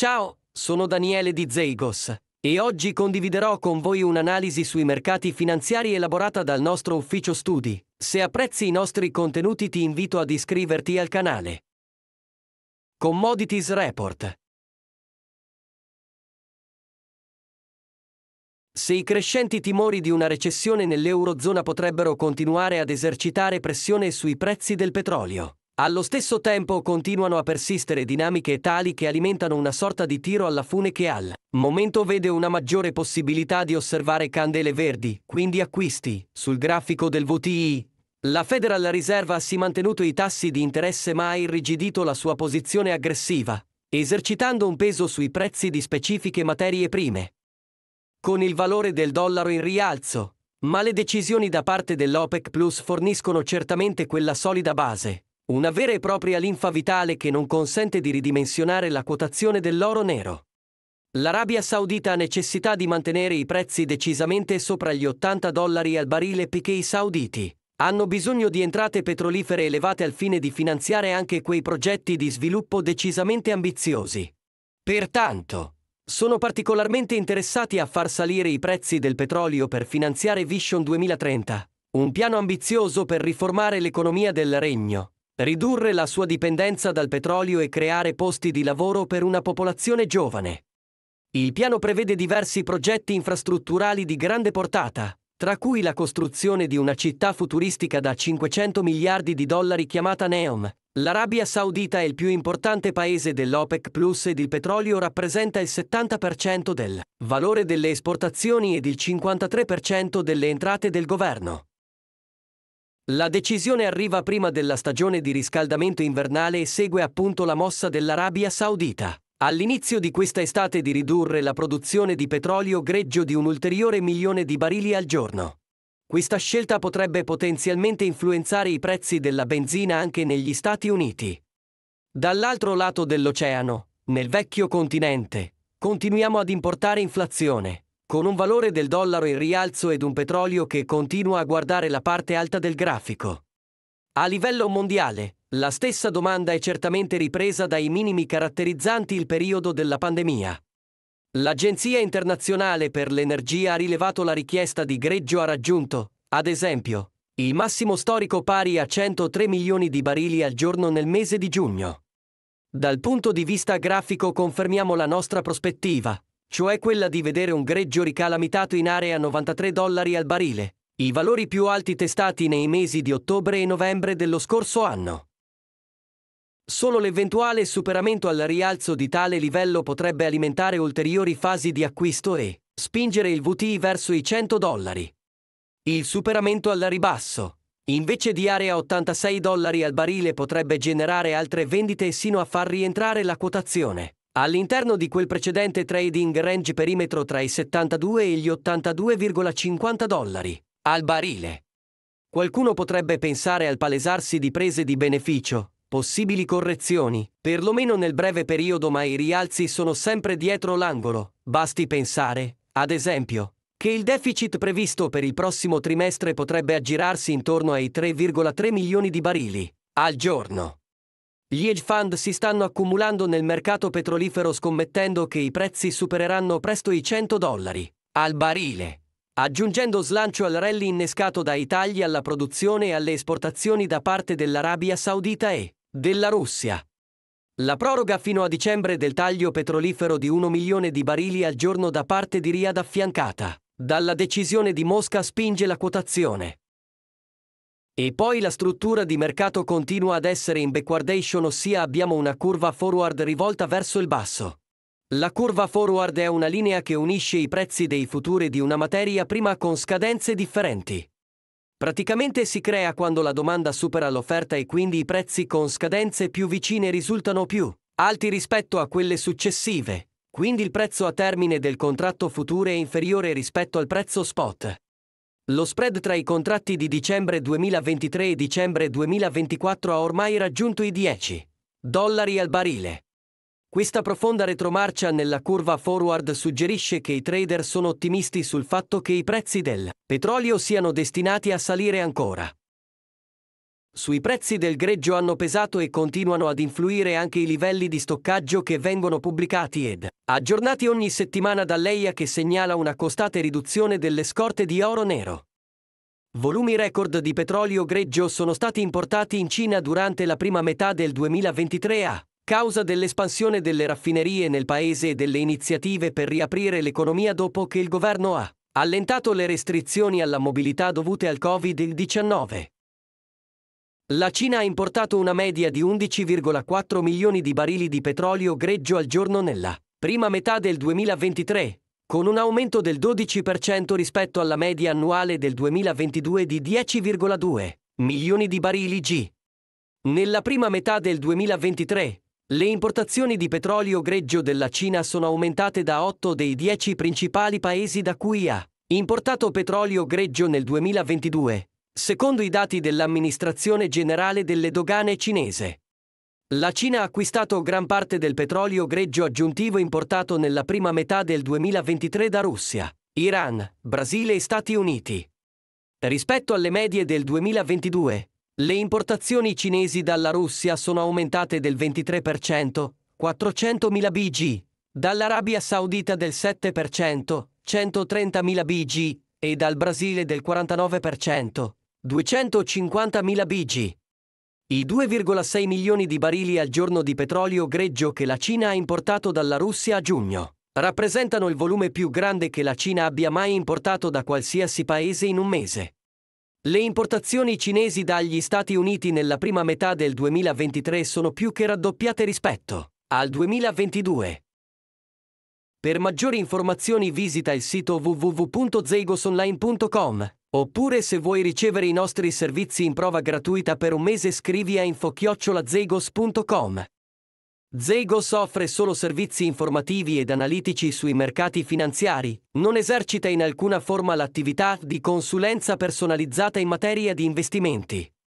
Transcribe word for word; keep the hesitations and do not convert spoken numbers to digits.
Ciao, sono Daniele di Zeigos e oggi condividerò con voi un'analisi sui mercati finanziari elaborata dal nostro ufficio studi. Se apprezzi i nostri contenuti ti invito ad iscriverti al canale. Commodities Report. Se i crescenti timori di una recessione nell'eurozona potrebbero continuare ad esercitare pressione sui prezzi del petrolio, allo stesso tempo continuano a persistere dinamiche tali che alimentano una sorta di tiro alla fune che al momento vede una maggiore possibilità di osservare candele verdi, quindi acquisti, sul grafico del V T I. La Federal Reserve ha sì mantenuto i tassi di interesse ma ha irrigidito la sua posizione aggressiva, esercitando un peso sui prezzi di specifiche materie prime. Con il valore del dollaro in rialzo, ma le decisioni da parte dell'OPEC Plus forniscono certamente quella solida base, una vera e propria linfa vitale che non consente di ridimensionare la quotazione dell'oro nero. L'Arabia Saudita ha necessità di mantenere i prezzi decisamente sopra gli ottanta dollari al barile perché i sauditi hanno bisogno di entrate petrolifere elevate al fine di finanziare anche quei progetti di sviluppo decisamente ambiziosi. Pertanto, sono particolarmente interessati a far salire i prezzi del petrolio per finanziare Vision duemilatrenta, un piano ambizioso per riformare l'economia del regno, ridurre la sua dipendenza dal petrolio e creare posti di lavoro per una popolazione giovane. Il piano prevede diversi progetti infrastrutturali di grande portata, tra cui la costruzione di una città futuristica da cinquecento miliardi di dollari chiamata Neom. L'Arabia Saudita è il più importante paese dell'OPEC Plus ed il petrolio rappresenta il settanta per cento del valore delle esportazioni ed il cinquantatré per cento delle entrate del governo. La decisione arriva prima della stagione di riscaldamento invernale e segue appunto la mossa dell'Arabia Saudita, all'inizio di questa estate, di ridurre la produzione di petrolio greggio di un ulteriore milione di barili al giorno. Questa scelta potrebbe potenzialmente influenzare i prezzi della benzina anche negli Stati Uniti. Dall'altro lato dell'oceano, nel vecchio continente, continuiamo ad importare inflazione, con un valore del dollaro in rialzo ed un petrolio che continua a guardare la parte alta del grafico. A livello mondiale, la stessa domanda è certamente ripresa dai minimi caratterizzanti il periodo della pandemia. L'Agenzia Internazionale per l'Energia ha rilevato la richiesta di greggio ha raggiunto, ad esempio, il massimo storico pari a centotré milioni di barili al giorno nel mese di giugno. Dal punto di vista grafico confermiamo la nostra prospettiva, cioè quella di vedere un greggio ricalamitato in area novantatré dollari al barile, i valori più alti testati nei mesi di ottobre e novembre dello scorso anno. Solo l'eventuale superamento al rialzo di tale livello potrebbe alimentare ulteriori fasi di acquisto e spingere il V T I verso i cento dollari. Il superamento al ribasso, invece di area ottantasei dollari al barile, potrebbe generare altre vendite sino a far rientrare la quotazione all'interno di quel precedente trading range perimetro tra i settantadue e gli ottantadue virgola cinquanta dollari al barile. Qualcuno potrebbe pensare al palesarsi di prese di beneficio, possibili correzioni, perlomeno nel breve periodo, ma i rialzi sono sempre dietro l'angolo. Basti pensare, ad esempio, che il deficit previsto per il prossimo trimestre potrebbe aggirarsi intorno ai tre virgola tre milioni di barili al giorno. Gli hedge fund si stanno accumulando nel mercato petrolifero scommettendo che i prezzi supereranno presto i cento dollari al barile, aggiungendo slancio al rally innescato dai tagli alla produzione e alle esportazioni da parte dell'Arabia Saudita e della Russia. La proroga fino a dicembre del taglio petrolifero di un milione di barili al giorno da parte di Riyadh, affiancata dalla decisione di Mosca, spinge la quotazione. E poi la struttura di mercato continua ad essere in backwardation, ossia abbiamo una curva forward rivolta verso il basso. La curva forward è una linea che unisce i prezzi dei futuri di una materia prima con scadenze differenti. Praticamente si crea quando la domanda supera l'offerta e quindi i prezzi con scadenze più vicine risultano più alti rispetto a quelle successive, quindi il prezzo a termine del contratto futuro è inferiore rispetto al prezzo spot. Lo spread tra i contratti di dicembre duemilaventitré e dicembre duemilaventiquattro ha ormai raggiunto i dieci dollari al barile. Questa profonda retromarcia nella curva forward suggerisce che i trader sono ottimisti sul fatto che i prezzi del petrolio siano destinati a salire ancora. Sui prezzi del greggio hanno pesato e continuano ad influire anche i livelli di stoccaggio che vengono pubblicati ed aggiornati ogni settimana dall'E I A, che segnala una costante riduzione delle scorte di oro nero. Volumi record di petrolio greggio sono stati importati in Cina durante la prima metà del duemilaventitré a causa dell'espansione delle raffinerie nel paese e delle iniziative per riaprire l'economia dopo che il governo ha allentato le restrizioni alla mobilità dovute al Covid diciannove. La Cina ha importato una media di undici virgola quattro milioni di barili di petrolio greggio al giorno nella prima metà del duemilaventitré, con un aumento del dodici per cento rispetto alla media annuale del duemilaventidue di dieci virgola due milioni di barili G. Nella prima metà del duemilaventitré, le importazioni di petrolio greggio della Cina sono aumentate da otto dei dieci principali paesi da cui ha importato petrolio greggio nel duemilaventidue. Secondo i dati dell'Amministrazione Generale delle Dogane cinese, la Cina ha acquistato gran parte del petrolio greggio aggiuntivo importato nella prima metà del duemilaventitré da Russia, Iran, Brasile e Stati Uniti. Rispetto alle medie del duemilaventidue, le importazioni cinesi dalla Russia sono aumentate del ventitré per cento, quattrocentomila B G, dall'Arabia Saudita del sette per cento, centotrentamila B G, e dal Brasile del quarantanove per cento, duecentocinquantamila B G. I due virgola sei milioni di barili al giorno di petrolio greggio che la Cina ha importato dalla Russia a giugno rappresentano il volume più grande che la Cina abbia mai importato da qualsiasi paese in un mese. Le importazioni cinesi dagli Stati Uniti nella prima metà del duemilaventitré sono più che raddoppiate rispetto al duemilaventidue. Per maggiori informazioni visita il sito w w w punto zeigos online punto com, oppure se vuoi ricevere i nostri servizi in prova gratuita per un mese scrivi a info chiocciola zeigos punto com. Zeigos offre solo servizi informativi ed analitici sui mercati finanziari, non esercita in alcuna forma l'attività di consulenza personalizzata in materia di investimenti.